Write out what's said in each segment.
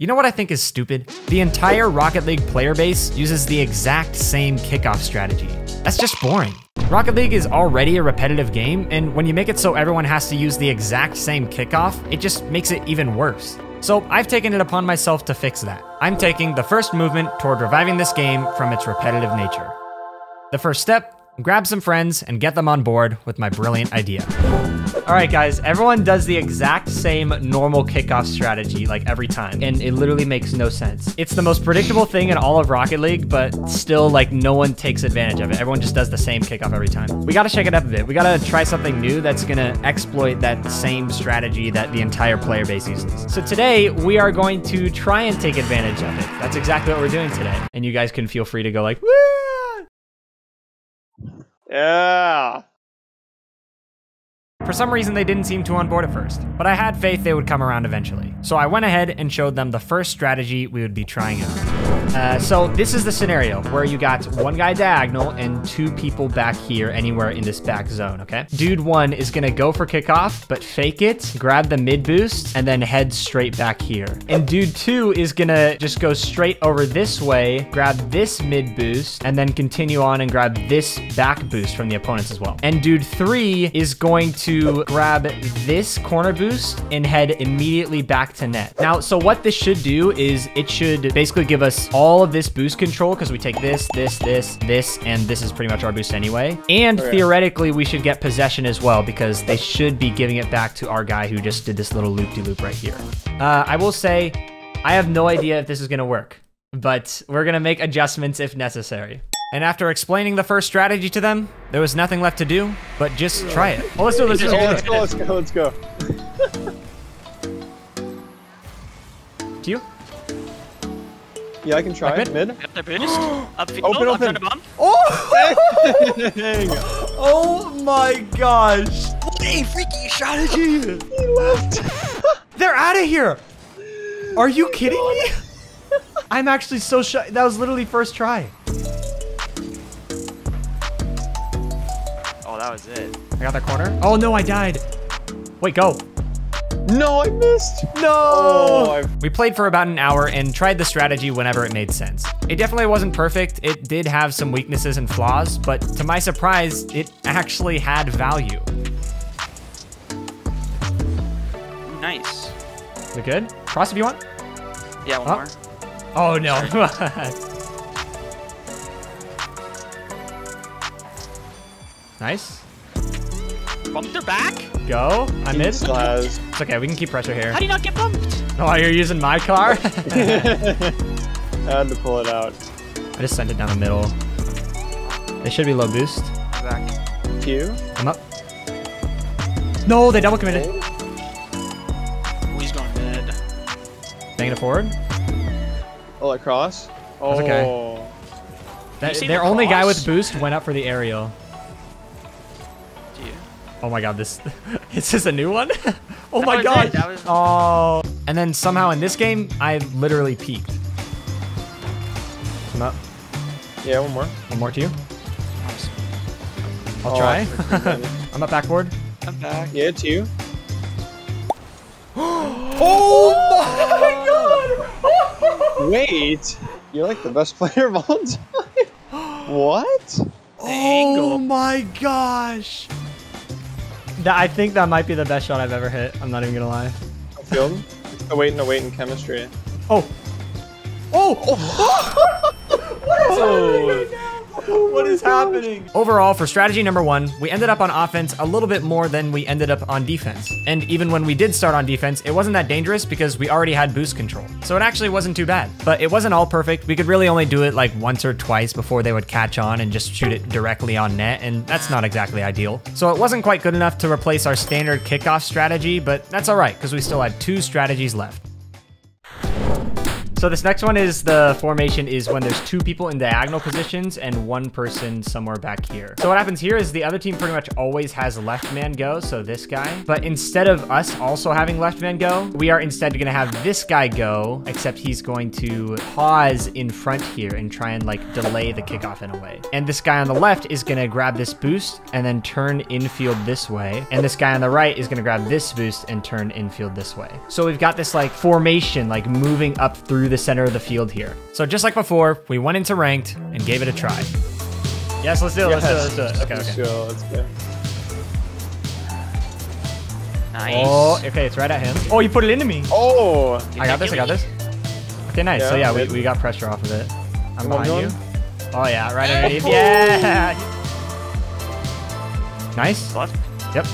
You know what I think is stupid? The entire Rocket League player base uses the exact same kickoff strategy. That's just boring. Rocket League is already a repetitive game, and when you make it so everyone has to use the exact same kickoff, it just makes it even worse. So I've taken it upon myself to fix that. I'm taking the first movement toward reviving this game from its repetitive nature. The first step, grab some friends and get them on board with my brilliant idea. All right, guys, everyone does the exact same normal kickoff strategy like every time, and it literally makes no sense. It's the most predictable thing in all of Rocket League, but still, like, no one takes advantage of it. Everyone just does the same kickoff every time. We gotta shake it up a bit. We gotta try something new that's gonna exploit that same strategy that the entire player base uses. So today, we are going to try and take advantage of it. That's exactly what we're doing today. And you guys can feel free to go like, woo! Yeah. For some reason, they didn't seem too on board at first, but I had faith they would come around eventually. So I went ahead and showed them the first strategy we would be trying out. So this is the scenario where you got one guy diagonal and two people back here anywhere in this back zone, okay? Dude one is gonna go for kickoff, but fake it, grab the mid boost, and then head straight back here. And dude two is gonna just go straight over this way, grab this mid boost, and then continue on and grab this back boost from the opponents as well. And dude three is going to grab this corner boost and head immediately back to net. Now, so what this should do is it should basically give us all of this boost control, because we take this, this, this, this, and this is pretty much our boost anyway. And theoretically, we should get possession as well, because they should be giving it back to our guy who just did this little loop-de-loop right here. I will say, I have no idea if this is gonna work, but we're gonna make adjustments if necessary. And after explaining the first strategy to them, there was nothing left to do, but just try it. Oh, let's do it, let's do it. Let's go. Do you? Yeah, I can try it. Mid. Got the boost. Open. Oh! Dang. Oh my gosh. What a freaky strategy. He left. They're out of here. Are you kidding me? I'm actually so shy. That was literally first try. Oh, that was it. I got that corner. Oh no, I died. Wait, go. No, I missed. No. Oh, we played for about an hour and tried the strategy whenever it made sense. It definitely wasn't perfect. It did have some weaknesses and flaws, but to my surprise, it actually had value. Nice. We good? Cross if you want. Yeah, one more. Oh no. Nice. Bumped her back. Go. I'm in. It's okay. We can keep pressure here. How do you not get bumped? Oh, you're using my car? I had to pull it out. I just sent it down the middle. They should be low boost. Back. Q. I'm up. No, they double committed. Oh, he's going mid. Banging it forward. Oh, that cross. Oh. That's okay. Their only guy with boost went up for the aerial. Oh my god, is this a new one? Oh my god. Oh. And then somehow in this game, I literally peaked. I'm up. Yeah, one more. One more to you. Nice. I'll try. I'm up backboard. I'm back. Yeah, to you. Oh my god! Wait, you're like the best player of all time. What? Oh my gosh. I think that might be the best shot I've ever hit. I'm not even gonna lie. Field? A wait in chemistry. Oh! Oh! Oh! What is happening right now? Overall, for strategy number one, we ended up on offense a little bit more than we ended up on defense. And even when we did start on defense, it wasn't that dangerous because we already had boost control. So it actually wasn't too bad, but it wasn't all perfect. We could really only do it like once or twice before they would catch on and just shoot it directly on net, and that's not exactly ideal. So it wasn't quite good enough to replace our standard kickoff strategy, but that's all right because we still had two strategies left. So this next one is the formation is when there's two people in diagonal positions and one person somewhere back here. So what happens here is the other team pretty much always has left man go, so this guy. But instead of us also having left man go, we are instead going to have this guy go, except he's going to pause in front here and try and like delay the kickoff in a way. And this guy on the left is going to grab this boost and then turn infield this way. And this guy on the right is going to grab this boost and turn infield this way. So we've got this like formation, like moving up through the center of the field here. So just like before, we went into ranked and gave it a try. Yes, let's do it. Let's do it. Okay. Sure, let's go. Nice. Oh, okay, it's right at him. Oh, you put it into me. Oh, I got this. Okay, nice. Yeah, so yeah, we got pressure off of it. I'm behind you. Oh yeah, right underneath. Yeah. Nice. What? Yep.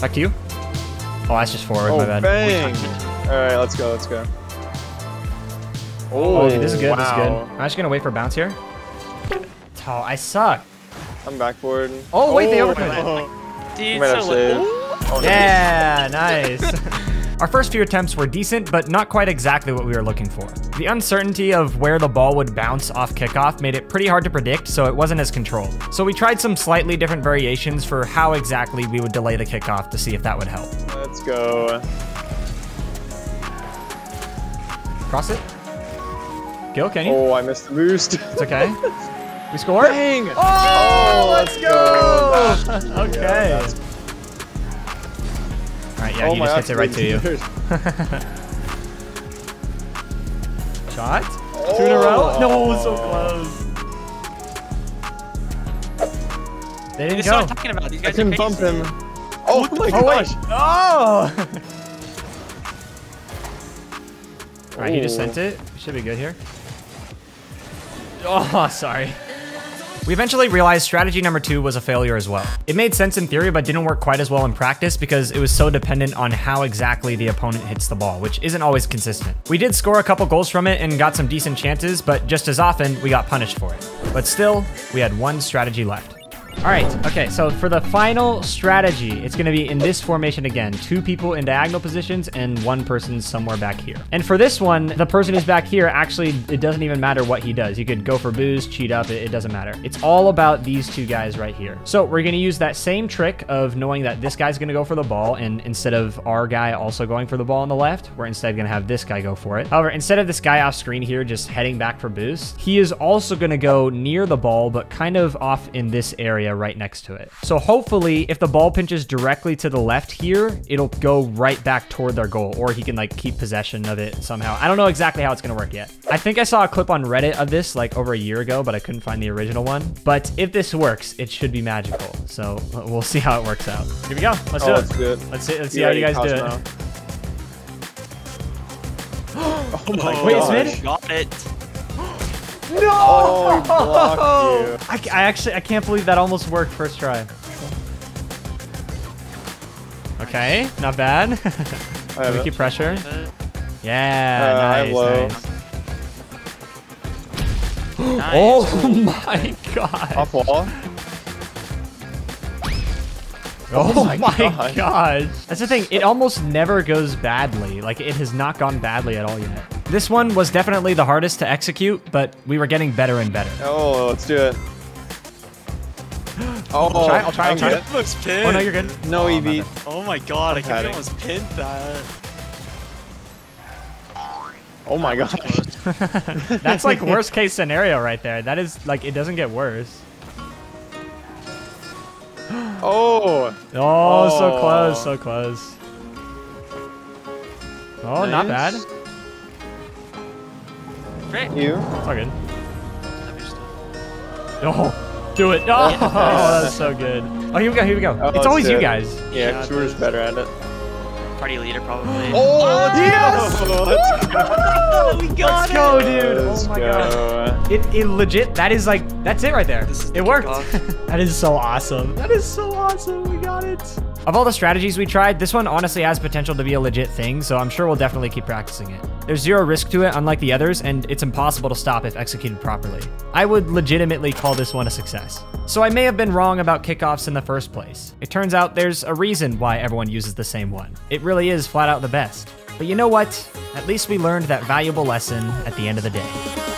Back to you. Oh, that's just forward. Oh, my bad. Bang. All right, let's go. Let's go. Oh, dude, this is good. Wow. This is good. I'm actually going to wait for a bounce here. Oh, I suck. I'm backboard. Oh, wait, they overcommitted. Oh. Dude, so yeah, nice. Our first few attempts were decent, but not quite exactly what we were looking for. The uncertainty of where the ball would bounce off kickoff made it pretty hard to predict, so it wasn't as controlled. So we tried some slightly different variations for how exactly we would delay the kickoff to see if that would help. Let's go. Cross it. Gil, can you? Oh, I missed the boost. It's okay. We scored? Dang! Oh, let's go! Okay. Yeah, alright, yeah, he just hits it right to you. Shot? Oh. Two in a row? No, so close. They didn't go. These guys I couldn't bump him. Oh, my gosh. Oh! Alright, he just sent it. Should be good here. Oh, sorry. We eventually realized strategy number 2 was a failure as well. It made sense in theory, but didn't work quite as well in practice because it was so dependent on how exactly the opponent hits the ball, which isn't always consistent. We did score a couple goals from it and got some decent chances, but just as often, we got punished for it. But still, we had one strategy left. All right, okay, so for the final strategy, it's gonna be in this formation again. Two people in diagonal positions and one person somewhere back here. And for this one, the person who's back here, actually, it doesn't even matter what he does. You could go for boost, cheat up, it doesn't matter. It's all about these two guys right here. So we're gonna use that same trick of knowing that this guy's gonna go for the ball, and instead of our guy also going for the ball on the left, we're instead gonna have this guy go for it. However, instead of this guy off screen here just heading back for boost, he is also gonna go near the ball, but kind of off in this area right next to it. So hopefully if the ball pinches directly to the left here, it'll go right back toward their goal, or he can like keep possession of it somehow. I don't know exactly how it's gonna work yet. I think I saw a clip on Reddit of this like over a year ago, but I couldn't find the original one. But if this works, it should be magical. So we'll see how it works out. Here we go. Let's do it. Let's see how you guys do it. Oh my god. Wait, it's mid? Got it. No! Oh, blocked you. I can't believe that almost worked first try. Okay, not bad. Can we keep pressure? Yeah, nice, nice. Nice. Oh my god. Off wall. Oh my gosh. That's the thing, it almost never goes badly. Like, it has not gone badly at all yet. This one was definitely the hardest to execute, but we were getting better and better. Oh, let's do it. Oh, I'll try. It looks pinned. Oh, no, you're good. No, EV. Oh my god, I almost pinned that. Oh my god. That's like worst case scenario right there. That is like, it doesn't get worse. Oh. Oh, so close, so close. Oh, nice. Not bad. Great. You. It's all good. Oh, do it. Oh, yes. That's so good. Oh, here we go, here we go. Oh, it's always you guys. Yeah, because we're just better at it. Party leader, probably. Oh, yes! Let's go. We got it. Let's go, dude. Let's oh my god. It legit, that is like, that's it right there. It worked. That is so awesome. That is so awesome. We got it. Of all the strategies we tried, this one honestly has potential to be a legit thing, so I'm sure we'll definitely keep practicing it. There's zero risk to it, unlike the others, and it's impossible to stop if executed properly. I would legitimately call this one a success. So I may have been wrong about kickoffs in the first place. It turns out there's a reason why everyone uses the same one. It really is flat out the best. But you know what? At least we learned that valuable lesson at the end of the day.